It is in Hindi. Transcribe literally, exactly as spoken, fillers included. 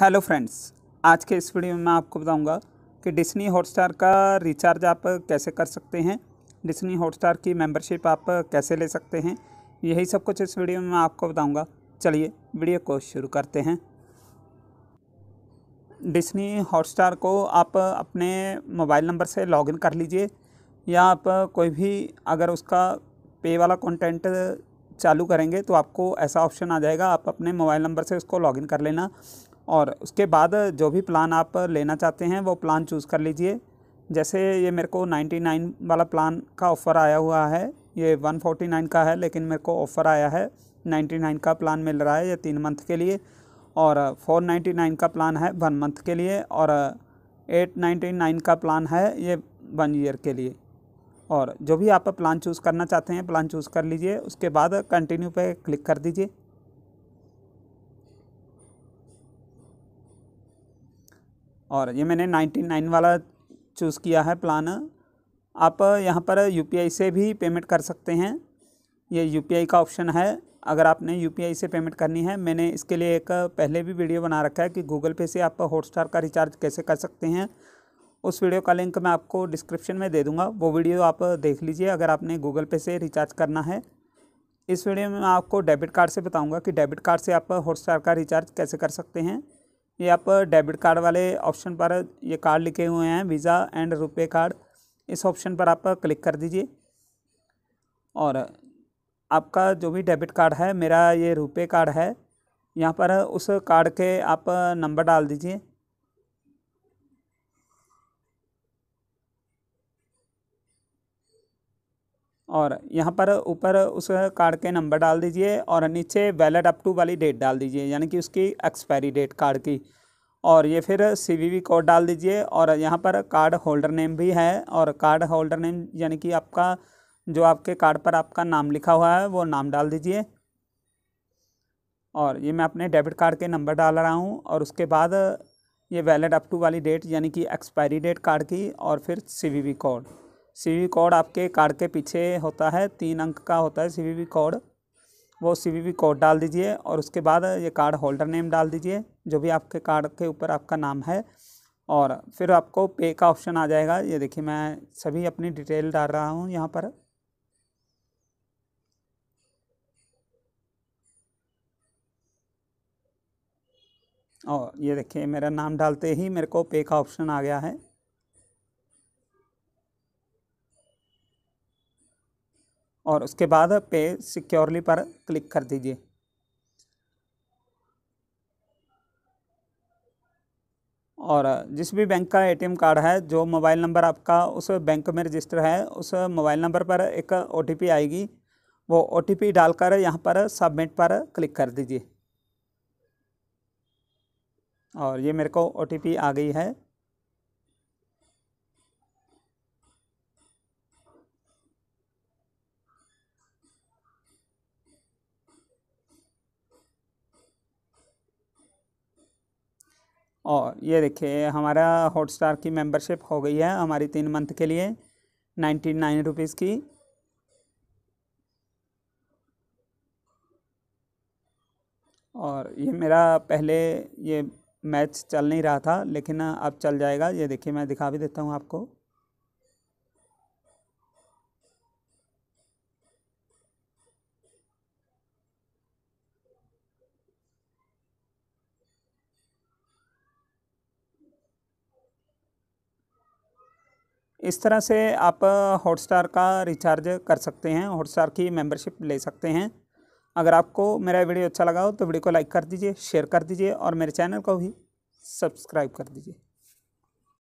हेलो फ्रेंड्स, आज के इस वीडियो में मैं आपको बताऊंगा कि डिज्नी हॉटस्टार का रिचार्ज आप कैसे कर सकते हैं, डिज्नी हॉटस्टार की मेंबरशिप आप कैसे ले सकते हैं। यही सब कुछ इस वीडियो में मैं आपको बताऊंगा। चलिए वीडियो को शुरू करते हैं। डिज्नी हॉटस्टार को आप अपने मोबाइल नंबर से लॉगिन कर लीजिए, या आप कोई भी अगर उसका पे वाला कॉन्टेंट चालू करेंगे तो आपको ऐसा ऑप्शन आ जाएगा। आप अपने मोबाइल नंबर से उसको लॉगिन कर लेना और उसके बाद जो भी प्लान आप लेना चाहते हैं वो प्लान चूज़ कर लीजिए। जैसे ये मेरे को निन्यानवे वाला प्लान का ऑफ़र आया हुआ है, ये एक सौ उनचास का है, लेकिन मेरे को ऑफ़र आया है निन्यानवे का प्लान मिल रहा है, ये तीन मंथ के लिए। और चार सौ निन्यानवे का प्लान है वन मंथ के लिए, और आठ सौ निन्यानवे का प्लान है ये वन ईयर के लिए। और जो भी आप प्लान चूज़ करना चाहते हैं प्लान चूज़ कर लीजिए, उसके बाद कंटिन्यू पे क्लिक कर दीजिए। और ये मैंने निन्यानवे वाला चूज़ किया है प्लान। आप यहाँ पर यूपीआई से भी पेमेंट कर सकते हैं, ये यूपीआई का ऑप्शन है अगर आपने यूपीआई से पेमेंट करनी है। मैंने इसके लिए एक पहले भी वीडियो बना रखा है कि गूगल पे से आप हॉटस्टार का रिचार्ज कैसे कर सकते हैं। उस वीडियो का लिंक मैं आपको डिस्क्रिप्शन में दे दूँगा, वो वीडियो आप देख लीजिए अगर आपने गूगल पे से रिचार्ज करना है। इस वीडियो में मैं आपको डेबिट कार्ड से बताऊँगा कि डेबिट कार्ड से आप हॉटस्टार का रिचार्ज कैसे कर सकते हैं। ये आप डेबिट कार्ड वाले ऑप्शन पर ये कार्ड लिखे हुए हैं वीज़ा एंड रुपे कार्ड, इस ऑप्शन पर आप क्लिक कर दीजिए। और आपका जो भी डेबिट कार्ड है, मेरा ये रुपे कार्ड है, यहाँ पर उस कार्ड के आप नंबर डाल दीजिए। और यहाँ पर ऊपर उस कार्ड के नंबर डाल दीजिए और नीचे वैलिड अप टू वाली डेट डाल दीजिए, यानी कि उसकी एक्सपायरी डेट कार्ड की। और ये फिर सीवीवी कोड डाल दीजिए। और यहाँ पर कार्ड होल्डर नेम भी है, और कार्ड होल्डर नेम यानी कि आपका जो आपके कार्ड पर आपका नाम लिखा हुआ है वो नाम डाल दीजिए। और ये मैं अपने डेबिट कार्ड के नंबर डाल रहा हूँ, और उसके बाद ये वैलिड अप टू वाली डेट यानी कि एक्सपायरी डेट कार्ड की, और फिर सीवीवी कोड। सीवीवी कोड आपके कार्ड के पीछे होता है, तीन अंक का होता है सीवीवी कोड, वो सीवीवी कोड डाल दीजिए। और उसके बाद ये कार्ड होल्डर नेम डाल दीजिए, जो भी आपके कार्ड के ऊपर आपका नाम है। और फिर आपको पे का ऑप्शन आ जाएगा। ये देखिए मैं सभी अपनी डिटेल डाल रहा हूँ यहाँ पर। और ये देखिए मेरा नाम डालते ही मेरे को पे का ऑप्शन आ गया है। और उसके बाद पे सिक्योरली पर क्लिक कर दीजिए। और जिस भी बैंक का एटीएम कार्ड है, जो मोबाइल नंबर आपका उस बैंक में रजिस्टर है, उस मोबाइल नंबर पर एक ओटीपी आएगी, वो ओटीपी डालकर यहाँ पर सबमिट पर क्लिक कर दीजिए। और ये मेरे को ओटीपी आ गई है। और ये देखिए हमारा हॉटस्टार की मेंबरशिप हो गई है हमारी तीन मंथ के लिए नाइन्टी नाइन रुपीज़ की। और ये मेरा पहले ये मैच चल नहीं रहा था, लेकिन अब चल जाएगा। ये देखिए मैं दिखा भी देता हूँ आपको। इस तरह से आप हॉटस्टार का रिचार्ज कर सकते हैं, हॉटस्टार की मेंबरशिप ले सकते हैं। अगर आपको मेरा वीडियो अच्छा लगा हो तो वीडियो को लाइक कर दीजिए, शेयर कर दीजिए और मेरे चैनल को भी सब्सक्राइब कर दीजिए।